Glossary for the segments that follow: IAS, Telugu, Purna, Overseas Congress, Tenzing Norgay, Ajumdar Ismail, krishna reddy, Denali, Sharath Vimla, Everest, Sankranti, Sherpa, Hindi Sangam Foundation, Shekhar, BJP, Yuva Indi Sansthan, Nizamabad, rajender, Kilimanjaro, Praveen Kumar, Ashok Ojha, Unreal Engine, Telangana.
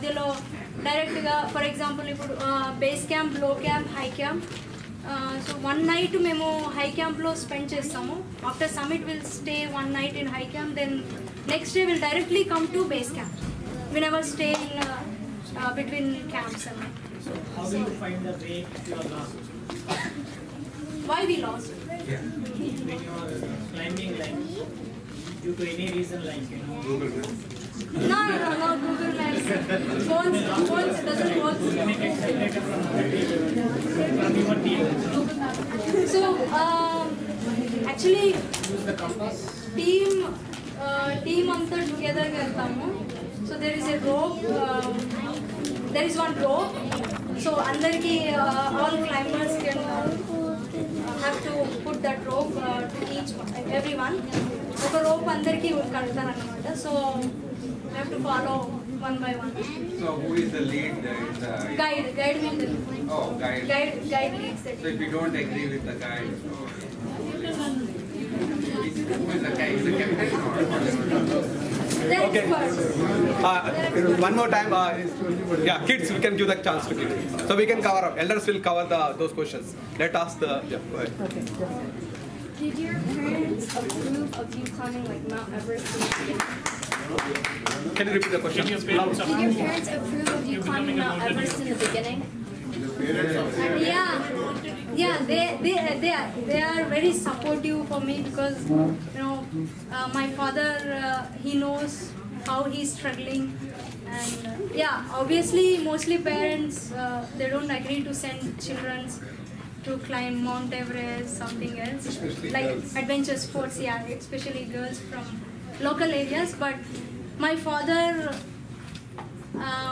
Direct, for example, base camp, low camp, high camp. So one night memo high camp lo spend chestamu. After summit, we'll stay one night in high camp. Then next day we'll directly come to base camp. We never stay in between camps. So how do you find the way you are lost? Why we lost? Yeah. When you are climbing, like due to any reason, like Google Maps. No, Google Maps. Phones doesn't work. So, actually, team antar together kartamu. So there is a rope. There is one rope. So under ki all climbers can have to put that rope to each everyone. So rope under ki kartaru anamata. So I have to follow one by one. So who is the lead? Guide will do. Oh, guide leads the team. So if you don't agree with the guide, who is the guide? Is the captain or whatever? Okay. One more time. Yeah, kids. We can give that chance to kids. So we can cover up. Elders will cover those questions. Let us the. Yeah, go ahead. Okay. Did your parents approve of you climbing like Mount Everest? Can you repeat the question? Did your parents approve of you climbing Mount Everest in the beginning? Yeah. They are very supportive for me because my father he knows how he's struggling and obviously mostly parents they don't agree to send children to climb Mount Everest something else especially like girls. Adventure sports especially girls from local areas, but my father,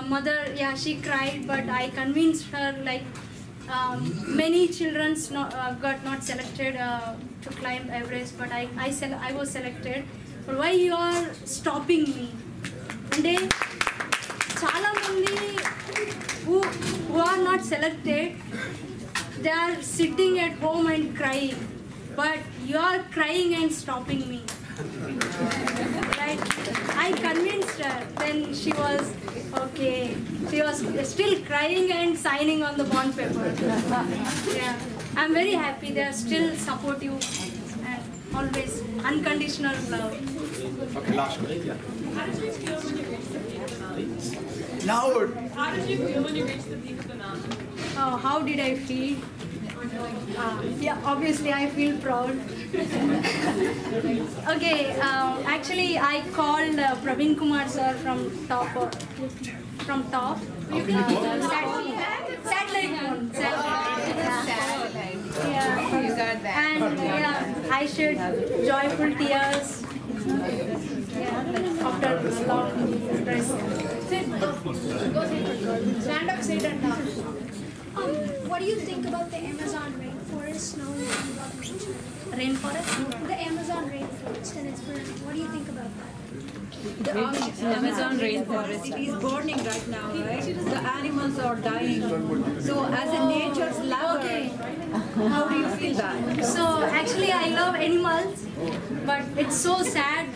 mother, she cried, but I convinced her. Like many children got not selected to climb Everest, but I was selected. But why you are stopping me? And then, chala mandi who are not selected, they are sitting at home and crying, but you are crying and stopping me. Right. I convinced her. Then she was okay. She was still crying and signing on the bond paper. Yeah. I'm very happy. They are still supportive and always unconditional love. Okay, last question. How did you feel when you reached the peak of the mountain? Loud. How did you feel when you reached the peak of the mountain? Oh, how did I feel? Obviously I feel proud. Okay, actually I called Praveen Kumar sir from top. Satellite. Yeah, you got that. And I shed joyful tears. After a long stress. Stand up, sit and down. What do you think about the Amazon rainforest, snow and rock nature? Rainforest? The Amazon rainforest and its burning. What do you think about that? The Amazon rainforest, it is burning right now, right? The animals are dying. So as a nature's lover, how do you feel that? So actually I love animals, but it's so sad.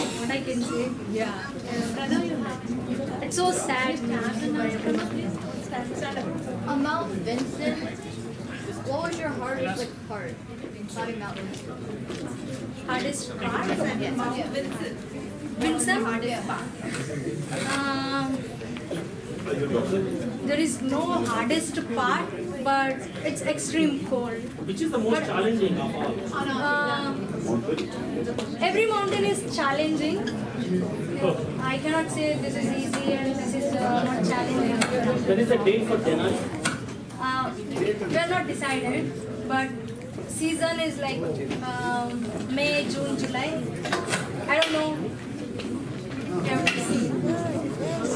What I can say? Yeah. It's so sad. Mount Vincent, what was your hardest part? Climbing Mount Vincent. Hardest part? Yes. Mount Vincent. Vincent? Hardest part. There is no hardest part, but it's extreme cold. Which is the most challenging of all? Every mountain is challenging. I cannot say this is easy and this is not challenging. There is a date for Denali? We are not decided, but season is like May, June, July. I don't know.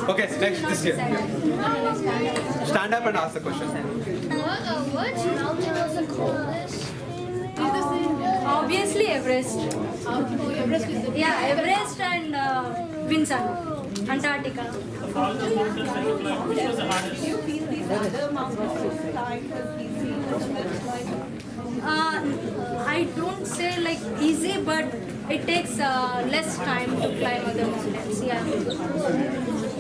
Okay, next this year. Stand up and ask the question. What mountain was the coldest? Obviously Everest. Everest and Vincent, Antarctica. Do you feel these other mountains like easy? I don't say like easy, but it takes less time to climb other mountains. Yeah.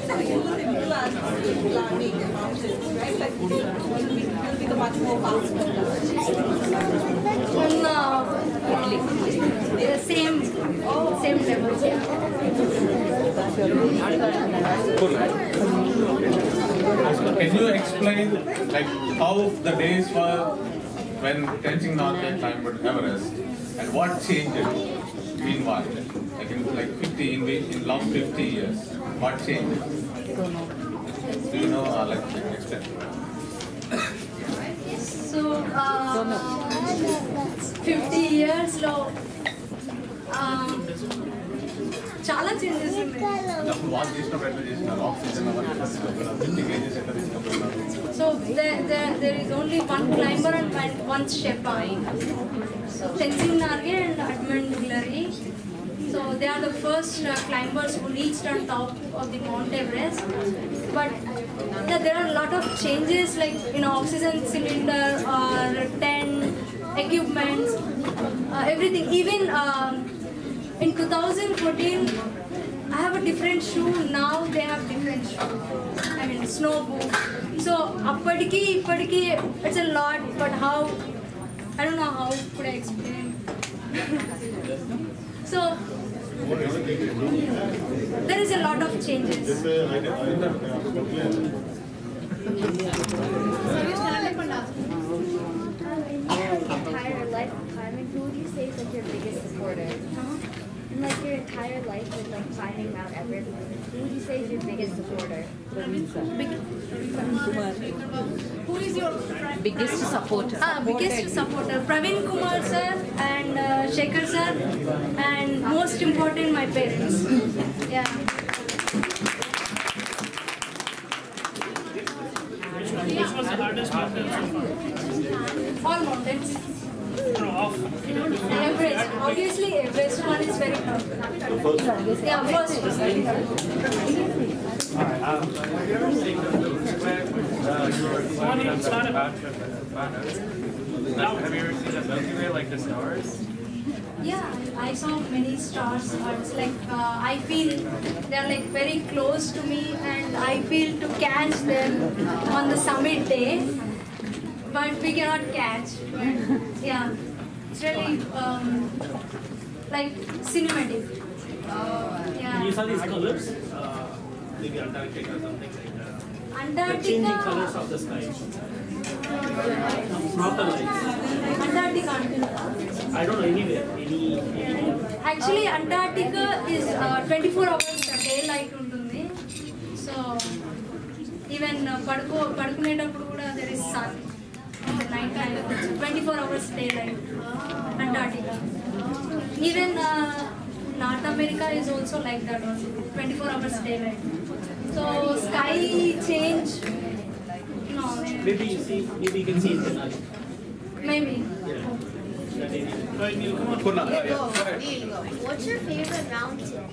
So you will ask climbing mountains, right? Like will become much more possible. The same level. Yeah. Can you explain like how the days were when Tenzing Norgay climbed Everest, and what changed meanwhile? Like in like 50 in last 50 years, what changed? Do you know? Like explain. So 50 years lo. Chala changes in. So there is only one climber and one Shekhar. So Tenzing Norgay and Ajumdar, so they are the first climbers who reached on top of the Mount Everest. But there are a lot of changes, like oxygen cylinder or tent, equipment, everything. Even in 2014, I have a different shoe. Now they have different shoe. I mean, snow boot. So, it's a lot. But how? I don't know how could I explain. So, there is a lot of changes. Your entire life of climbing, who would you say is like your biggest supporter? And like your entire life with like climbing Mount Everest, who would you say is your biggest supporter? Who is your biggest supporter? Biggest supporter, Praveen Kumar sir and Shekhar sir, and most important my parents. Yeah. Which was the hardest mountain? All mountains. Everest. Obviously, Everest one is very tough. Yeah, first was very tough. Alright, have you ever seen the Milky Way like the stars? Yeah, I saw many stars. It's like I feel they are like very close to me, and I feel to catch them on the summit day, but we cannot catch. But yeah, it's really like cinematic. Yeah. You saw these colors, maybe Antarctica or something like that. Antarctica. The changing colors of the sky. Not the lights. Antarctica. I don't know anywhere. Any. Actually, Antarctica is 24 hours a day light untundi. So even padukunetapudu kuda there is sun in the night time. 24 hours daylight. Antarctica. Even North America is also like that only. 24 hours daylight. So sky change. No. Maybe you can see it tonight. Maybe. Yeah. What's your favorite mountain?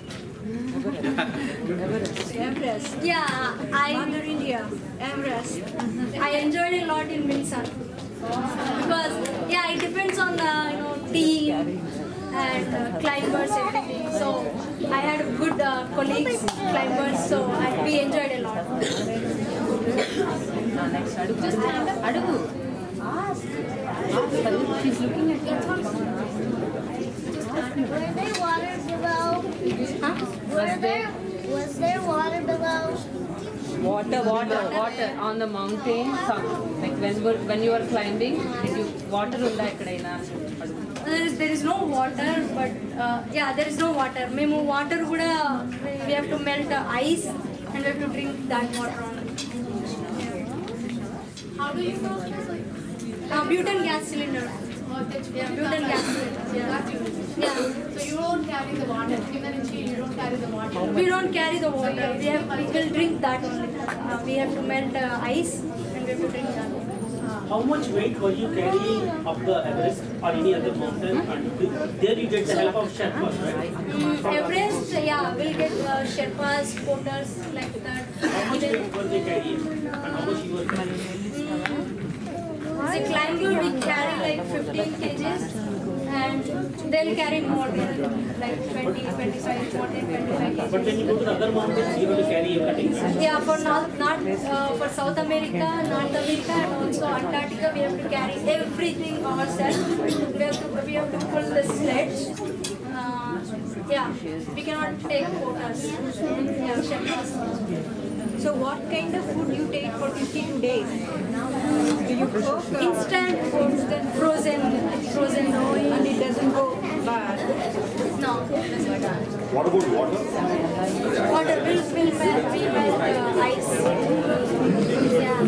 Everest. Yeah, Northern India. Everest. I enjoyed a lot in Windsor because it depends on the team and climbers, everything. So I had good colleagues, climbers. So we enjoyed a lot. Next, Adugu. She's looking at you. Were there water below? Huh? Was there water below? Water on the mountain. Like when you were climbing, did you water unda ekkadaina? There is no water, but there is no water. Memo water kuda we have to melt the ice and we have to drink that water on. How do you know? Butane gas cylinder. Butane gas cylinder. Yeah. So you don't carry the water. You don't carry the water. We don't carry the water. So we will drink that only. We have to melt ice and we have to drink that. How much weight were you carrying up the Everest or any other mountain? There you get the help of Sherpas, right? Everest, we'll get Sherpas, porters like that. How much weight were they carrying? And how much you were carrying? as you climb you will carry like 15 kgs and then carry more than like 20, 25, 40, 25 kgs. But when you go to the other mountains, you will carry everything. Yeah, for North, for South America, North America, and also Antarctica, we have to carry everything ourselves. We have to pull the sledge. Yeah, we cannot take quotas. So what kind of food you take for 52 days? Do you cook? Instant foods, then frozen oil, and it doesn't go bad. No, it doesn't go bad. What about water? Water will melt ice. Yeah.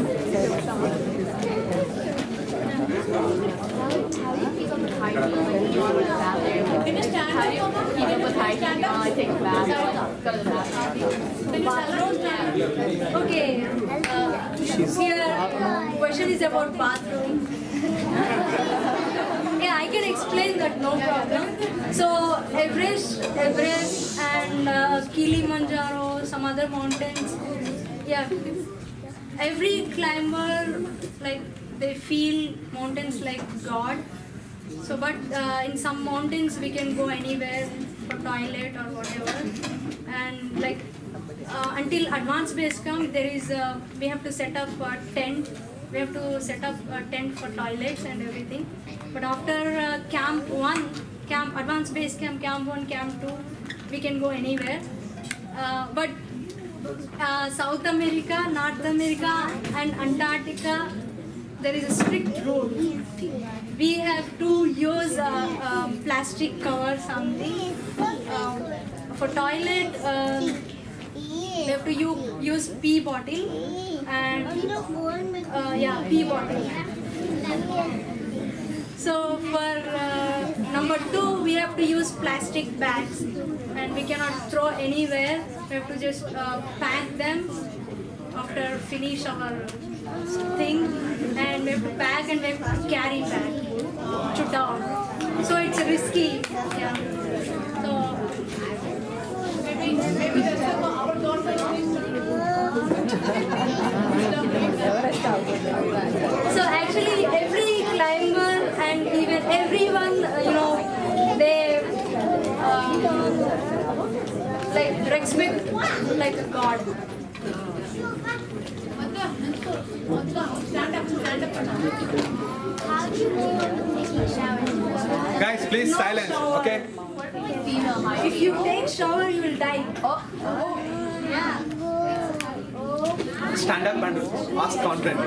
How do you keep up hygiene when you are with family? Can you stand up? Even with hygiene, I take a bath. Go to the bathroom. Can you stand up? Okay. Here, question is about bathroom. Yeah, I can explain that, no problem. So, Everest and Kilimanjaro, some other mountains. Yeah. Every climber, like, they feel mountains like God. So, but in some mountains we can go anywhere for toilet or whatever. And like until advanced base camp, there is we have to set up a tent. We have to set up a tent for toilets and everything. But after advanced base camp, camp 1, camp 2, we can go anywhere. But South America, North America, and Antarctica, there is a strict rule. We have to use plastic cover something. For toilet, we have to use pee bottle and yeah, pee bottle. So for number 2, we have to use plastic bags and we cannot throw anywhere. We have to just pack them after finish our thing, and we have to pack and we have to carry back to town. So it's risky. Yeah. So maybe that's our thought process. So actually, every climber and even everyone, you know, they like respect like a god. Guys, please no silence, shower. Okay? If you take shower, you will die. Oh. Oh. Yeah. Oh. Stand up and ask content.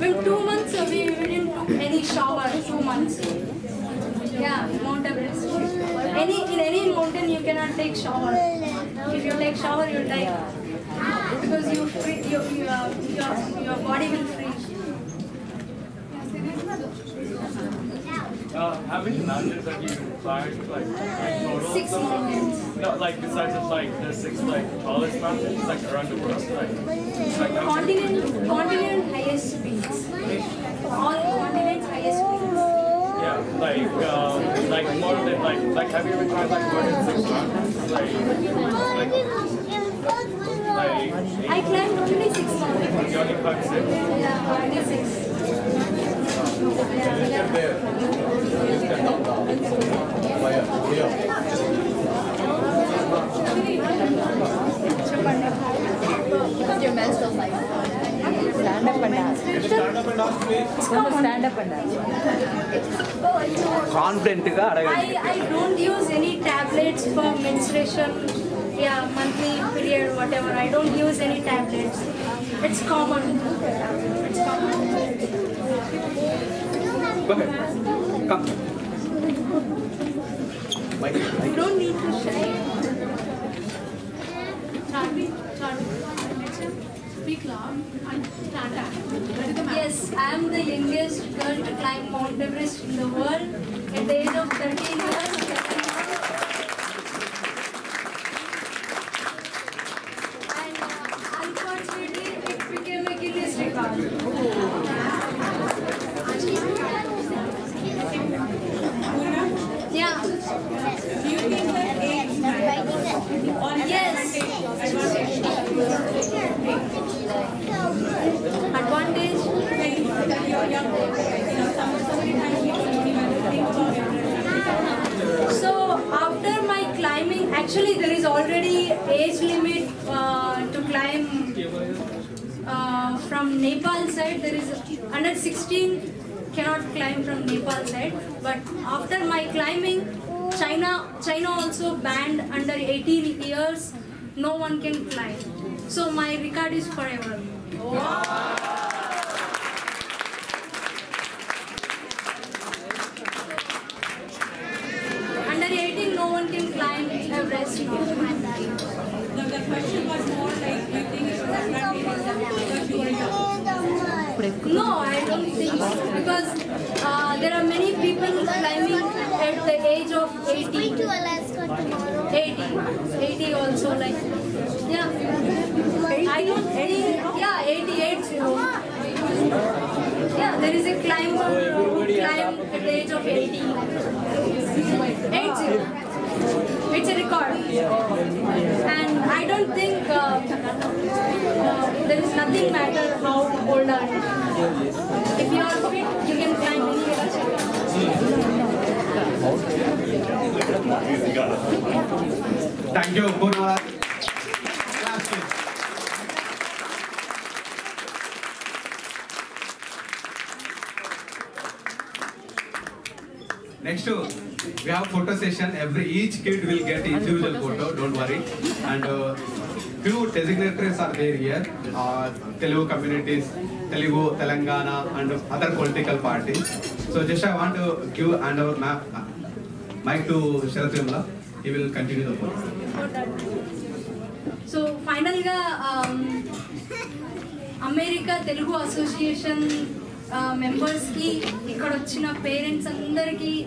Well, 2 months we didn't took any shower, 2 months. Yeah, Mount Everest. In any mountain you cannot take shower. If you take shower, you will die. Because your body will freeze. Having mountains that you climbed, like total? 6 mountains. No, like besides it's like the 6 like tallest mountains, like around the world, like continent highest peaks. All continents highest peaks. Yeah, like more than like have you ever climbed like more than 6 mountains? I climbed only 6 mountains. You only climbed 6? Yeah, only 6. Your man still like stand up and dance. Stand up and dance. Stand up and dance. Confident. I don't use any tablets for menstruation. Yeah, monthly period, whatever. I don't use any tablets. It's common. It's common. Go ahead. Come. You don't need to share. Speak loud and stand up. Yes, I am the youngest girl to climb Mount Everest in the world at the age of 13 years. Advantage So after my climbing, actually there is already age limit to climb from Nepal side. There is under 16 cannot climb from Nepal side. But after my climbing, China also banned under 18 years. No one can climb. So my record is forever. Wow. No, I don't think so, because there are many people climbing at the age of 80. Going to Alaska tomorrow. 80 also, like, yeah. I don't think, yeah, 88. Yeah, there is a climber who climbed at the age of 80. 80. It's a record. And I don't think there is nothing matter how old are you. If you are fit, you can climb any age. Thank you, Purna. Next to, we have photo session. Each kid will get individual photo, don't worry. And few designators are there here. Telugu communities, Telugu, Telangana, and other political parties. So just I want to give and our mic to Sharath Vimla. He will continue the photo. So finally, America Telegu Association members ki ikkada vachina parents andariki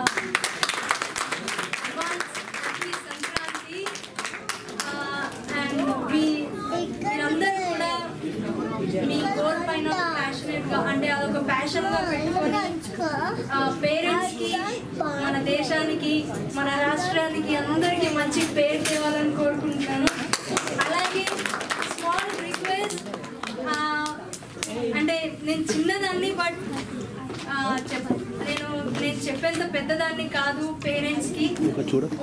advance happy Sankranti and we andaru kuda mee goal paina passionate ga ante adoka passion ga pettukoni parents ki mana deshaniki mana rashtraaniki andariki manchi peru tevalani korukuntanu alage small అంటే నేను చిన్నదాన్ని but నేను చెప్పేంత పెద్దదాన్ని కాదు పేరెంట్స్కి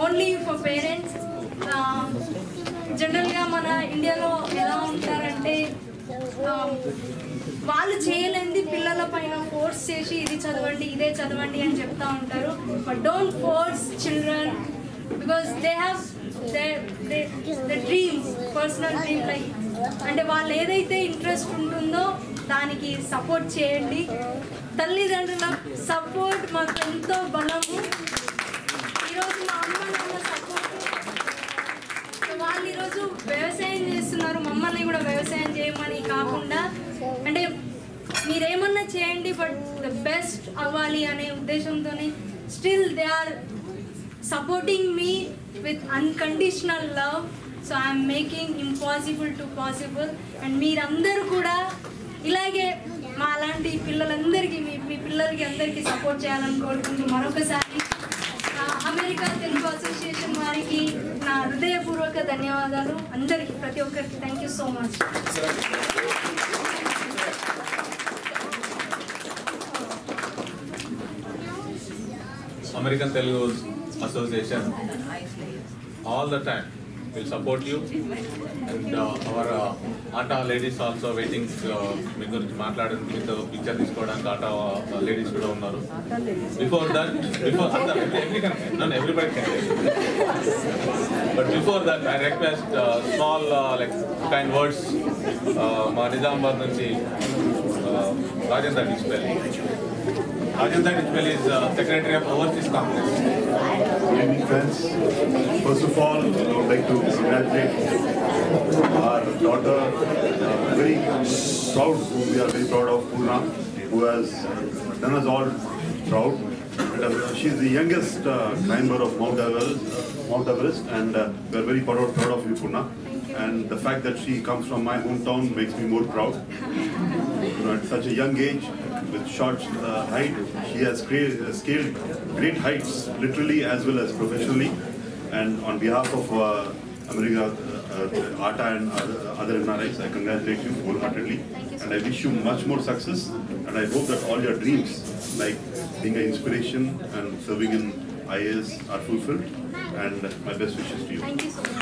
only for parents జనరల్గా మన ఇండియాలో ఎలా ఉంటారంటే వాళ్ళు చేయలేనిది పిల్లల పైన ఫోర్స్ చేసి ఇది చదవండి ఇదే చదవండి అని చెప్తా ఉంటారు but don't force children because they have the dream personal dream like అంటే వాళ్ళు ఏదైతే ఇంట్రెస్ట్ ఉంటుందో దానికి సపోర్ట్ చేయండి తల్లిదండ్రుల సపోర్ట్ మాకు ఎంతో బలము ఈరోజు మా అమ్మ నాన్న సపోర్ట్ వాళ్ళు ఈరోజు వ్యవసాయం చేస్తున్నారు మమ్మల్ని కూడా వ్యవసాయం చేయమని కాకుండా అంటే మీరేమన్నా చేయండి బట్ ద బెస్ట్ అవ్వాలి అనే ఉద్దేశంతోనే still they are supporting me with unconditional love so I'm making impossible to possible and మీరందరూ కూడా ఇలాగే మా లాంటి పిల్లలందరికీ మీ పిల్లలకి అందరికీ సపోర్ట్ చేయాలని కోరుకుంటూ మరొకసారి అమెరికా తెలుగు అసోసియేషన్ వారికి నా హృదయపూర్వక ధన్యవాదాలు అందరికీ ప్రతి ఒక్కరికి thank you so much American Telugu association all the time will support you and our aata ladies also waiting me gurinchi maatladaniki picture iskodaniki aata ladies kuda unnaru before that everybody can but before that I request small like kind words ma Nizamabad nunchi Ajumdar Ismail is Secretary of Overseas Congress. Evening friends, first of all, I would like to congratulate our daughter, we are very proud of Purna, who has done us all proud. She is the youngest climber of Mount Everest and we are very proud of you, Purna. And the fact that she comes from my hometown makes me more proud. You know, at such a young age, with short height, she has scaled great heights, literally as well as professionally. And on behalf of America Atta and other NRIs, I congratulate you wholeheartedly. Thank you so much. I wish you much more success, and I hope that all your dreams, like being an inspiration and serving in IAS, are fulfilled. And my best wishes to you. Thank you so much.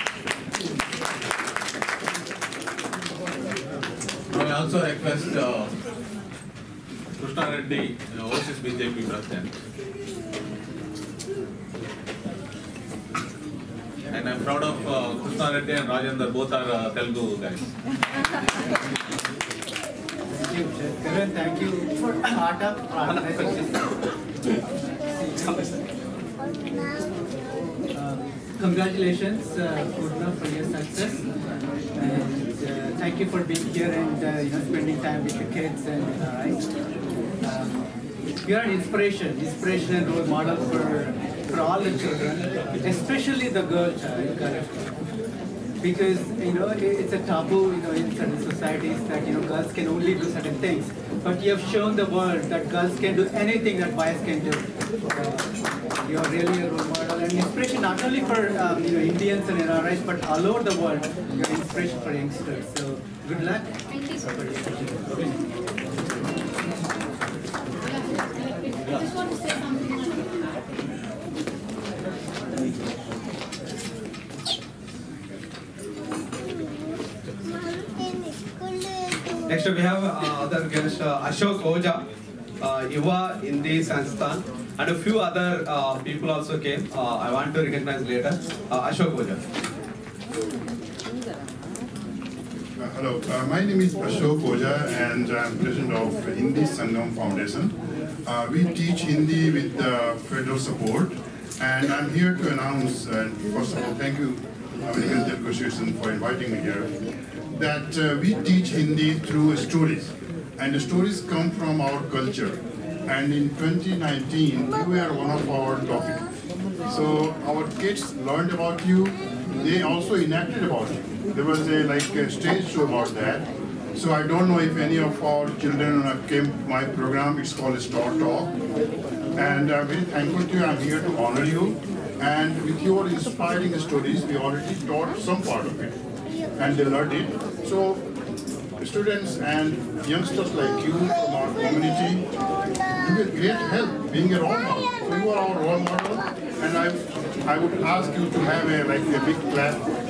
I also request Krishna Reddy, Overseas BJP President. And I'm proud of Krishna Reddy and Rajender, both are Telugu guys. Thank you, Shekhar. Thank you for part of congratulations, Purna, for your success. And thank you for being here and spending time with the kids. And you are an inspiration and role model for all the children, especially the girl child, correct? Because it's a taboo, in certain societies that girls can only do certain things. But you have shown the world that girls can do anything that boys can do. You are really a role model and inspiration not only for Indians and NRIs, but all over the world. You are inspiration for youngsters. So good luck. Thank you so much. I just want to say something like that. Next we have other guest Ashok Ojha, Yuva Indi Sansthan, and a few other people also came. I want to recognize later. Ashok Ojha. Hello, my name is Ashok Ojha and I am president of Hindi Sangam Foundation. We teach Hindi with federal support, and I'm here to announce, first of all, thank you, America Telegu Association, for inviting me here, that we teach Hindi through stories, and the stories come from our culture. And in 2019, you were one of our topic. So our kids learned about you, they also enacted about you. There was a stage show about that. So I don't know if any of our children came to my program. It's called Star Talk. And I'm very thankful to you. I'm here to honor you. And with your inspiring stories, we already taught some part of it. And they learned it. So students and youngsters like you from our community, you will great help being a role model. So you are our role model. And I would ask you to have a big clap